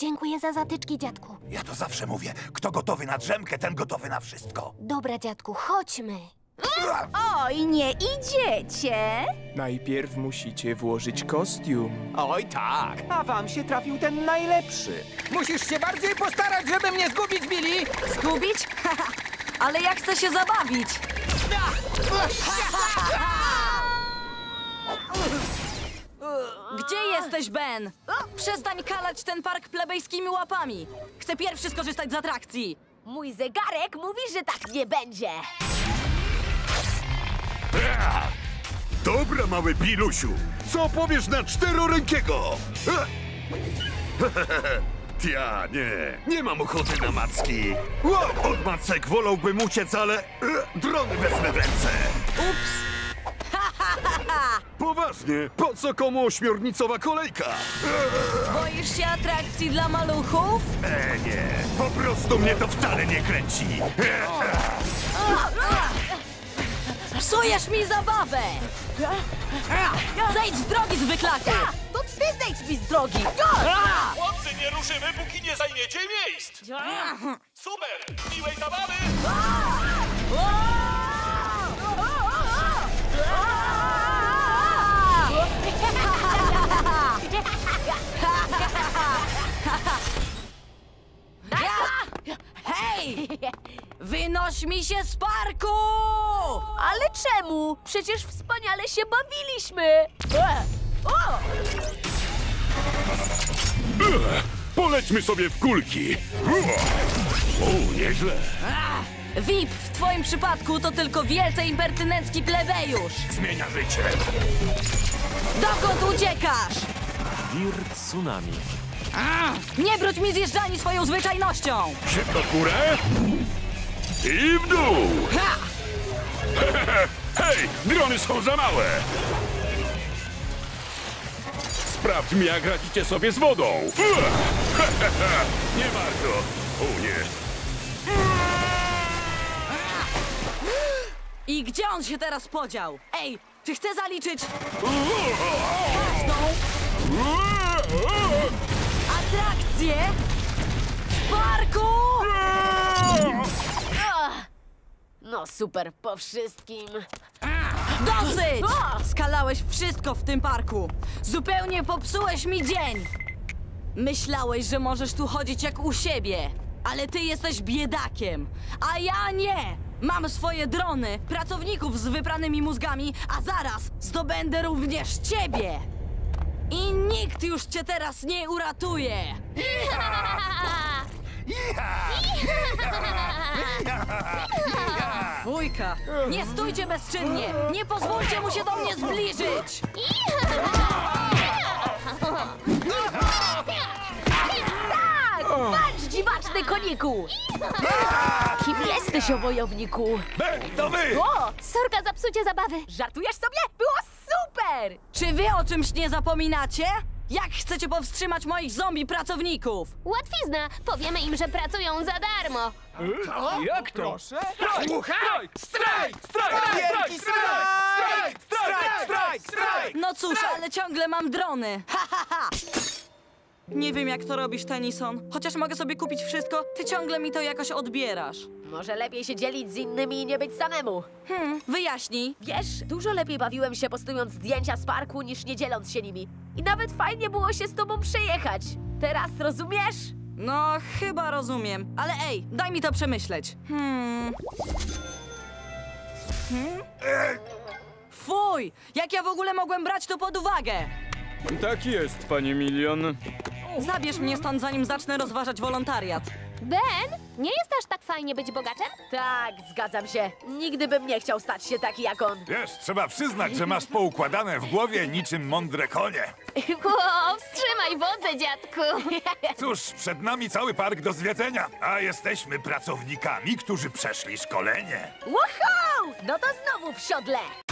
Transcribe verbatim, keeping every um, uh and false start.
Dziękuję za zatyczki, dziadku. Ja to zawsze mówię. Kto gotowy na drzemkę, ten gotowy na wszystko. Dobra, dziadku, chodźmy. Oj, nie idziecie! Najpierw musicie włożyć kostium. Oj tak, a wam się trafił ten najlepszy. Musisz się bardziej postarać, żeby mnie zgubić, Billy! Zgubić? Ale jak chcę się zabawić? Gdzie jesteś, Ben? Przestań kalać ten park plebejskimi łapami. Chcę pierwszy skorzystać z atrakcji. Mój zegarek mówi, że tak nie będzie. Dobra, mały Bilusiu, co powiesz na czterorękiego? Ja nie, nie mam ochoty na macki. Wow, od macek wolałbym uciec, ale drony wezmę w ręce. Ups. Poważnie, po co komu ośmiornicowa kolejka? Boisz się atrakcji dla maluchów? E, nie, po prostu mnie to wcale nie kręci. Psujesz mi zabawę! Zejdź z drogi, zwyklaku! To ty zejdź mi z drogi! Chłopcy, nie ruszymy, póki nie zajmiecie miejsc! Super! Miłej zabawy! Hej! Wynoś mi się z parku! Ale czemu? Przecież wspaniale się bawiliśmy! O! Polećmy sobie w kulki! O, nieźle! V I P w twoim przypadku to tylko wielce impertynencki plebejusz! Zmienia życie! Dokąd uciekasz? Wir tsunami. A! Nie brudź mi zjeżdżani swoją zwyczajnością! Szybko w górę i w dół! Ha! Hej, drony są za małe! Sprawdźmy, jak radzicie sobie z wodą! Nie warto! O nie! I gdzie on się teraz podział? Ej, czy chcę zaliczyć? Atrakcje w parku! No super, po wszystkim. Dosyć! Skalałeś wszystko w tym parku. Zupełnie popsułeś mi dzień. Myślałeś, że możesz tu chodzić jak u siebie, ale ty jesteś biedakiem, a ja nie. Mam swoje drony, pracowników z wypranymi mózgami, a zaraz zdobędę również ciebie. I nikt już cię teraz nie uratuje! Wujka, nie stójcie bezczynnie! Nie pozwólcie mu się do mnie zbliżyć! Tak! Patrz, dziwaczny koniku! Kim jesteś, wojowniku? Ben, to wy! O, sorka za psucie zabawy! Żartujesz sobie? Było super! Czy wy o czymś nie zapominacie? Jak chcecie powstrzymać moich zombie pracowników? Łatwizna! Powiemy im, że pracują za darmo! Co? Jak to? Strajk! Strajk! Strajk! Strajk! Strajk! No cóż, ale ciągle mam drony! Ha, ha, ha! Nie wiem, jak to robisz, Tennyson. Chociaż mogę sobie kupić wszystko, ty ciągle mi to jakoś odbierasz. Może lepiej się dzielić z innymi i nie być samemu. Hmm, wyjaśnij. Wiesz, dużo lepiej bawiłem się postując zdjęcia z parku, niż nie dzieląc się nimi. I nawet fajnie było się z tobą przejechać. Teraz rozumiesz? No, chyba rozumiem. Ale ej, daj mi to przemyśleć. Hmm... hmm? Fuj! Jak ja w ogóle mogłem brać to pod uwagę? Tak jest, panie Milion. Zabierz mnie stąd, zanim zacznę rozważać wolontariat. Ben, nie jest aż tak fajnie być bogaczem? Tak, zgadzam się. Nigdy bym nie chciał stać się taki jak on. Wiesz, trzeba przyznać, że masz poukładane w głowie niczym mądre konie. O, wstrzymaj wodę, dziadku. Cóż, przed nami cały park do zwiedzenia, a jesteśmy pracownikami, którzy przeszli szkolenie. Wow! No to znowu w siodle.